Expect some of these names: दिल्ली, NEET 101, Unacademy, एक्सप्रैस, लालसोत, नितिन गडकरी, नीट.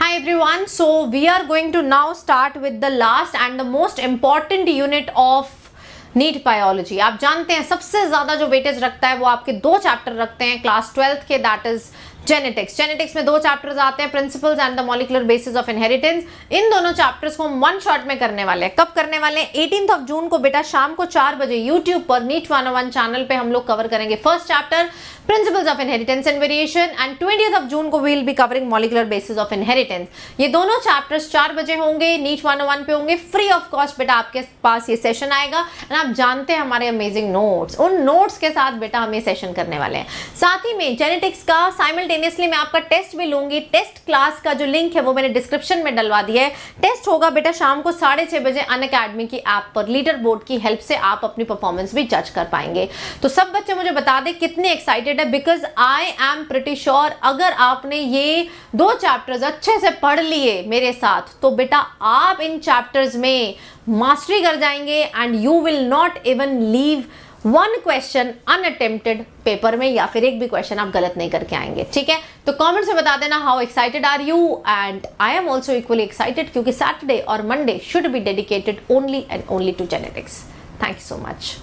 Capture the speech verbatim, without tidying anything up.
Hi everyone, so we are going to now start with the last and the most important unit of नीट biology. आप जानते हैं सबसे ज़्यादा जो weightage रखता है वो आपके दो चैप्टर रखते हैं क्लास ट्वेल्थ के, दैट इज़ जेनेटिक्स। जेनेटिक्स में दो चैप्टर्स आते हैं, principles and the molecular basis of inheritance. इन दोनों चैप्टर्स को हम वन शॉट में करने वाले हैं। कब करने वाले हैं? एटीन ऑफ जून को बेटा शाम को चार बजे यूट्यूब पर नीट one O one channel पे हम लोग कवर करेंगे first chapter principles of inheritance and variation, and twenty of June को will be covering molecular basis of inheritance. ये दोनों चैप्टर्स चार बजे होंगे, नीट वन ओ वन पे होंगे, फ्री ऑफ कॉस्ट। बेटा आपके पास ये सेशन आएगा एंड आप जानते हैं हमारे अमेजिंग नोट्स, उन नोट्स के साथ बेटा हम ये सेशन करने वाले हैं। साथ ही में जेनेटिक्स का साइमल्टेनियस मैं आपका टेस्ट भी लूंगी। टेस्ट क्लास का जो लिंक है वो मैंने डिस्क्रिप्शन में डलवा दिया है। टेस्ट होगा बेटा शाम को साढ़े छह बजे अनअकैडमी की ऐप पर। लीडर बोर्ड की हेल्प से आप अपनी परफॉर्मेंस भी जज कर पाएंगे। तो सब बच्चे मुझे बता दें कितने एक्साइटेड है, because I am pretty sure अगर आपने ये दो चैप्टर्स अच्छे से पढ़ लिए मेरे साथ तो बेटा आप इन चैप्टर्स में मास्टरी कर जाएंगे and you will not even leave one question unattempted paper में, या फिर एक भी क्वेश्चन आप गलत नहीं करके आएंगे। ठीक है, तो कमेंट्स में बता देना how excited are you, and I am also equally excited क्योंकि सैटरडे और Monday should be dedicated only and only to genetics. Thank you so much.